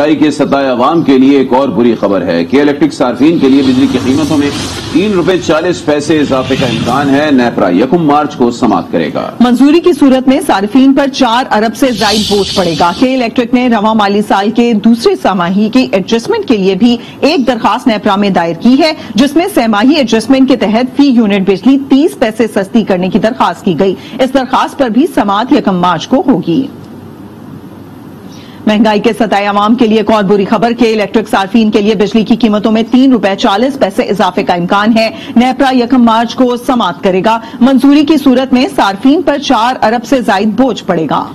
ताई के सताए आवाम के लिए एक और बुरी खबर है। के इलेक्ट्रिक सार्फिन के लिए बिजली की कीमतों में 3 रुपए 40 पैसे इजाफे का इम्कान है। नेपरा 1 मार्च को समाप्त करेगा। मंजूरी की सूरत में सार्फिन पर 4 अरब से जायद बोझ पड़ेगा। के इलेक्ट्रिक ने रवा माली साल के दूसरे सामाही की एडजस्टमेंट के लिए भी एक दरखास्त नेपरा में दायर की है, जिसमें सहमाही एडजस्टमेंट के तहत फी यूनिट बिजली 30 पैसे सस्ती करने की दरखास्त की गई। इस दरखास्त पर भी समाअत 1 मार्च को होगी। महंगाई के सताए आवाम के लिए एक और बुरी खबर, के इलेक्ट्रिक सार्फिन के लिए बिजली की कीमतों में 3 रुपए 40 पैसे इजाफे का इम्कान है। नेपरा 1 मार्च को समाप्त करेगा। मंजूरी की सूरत में सार्फिन पर 4 अरब से जायद बोझ पड़ेगा।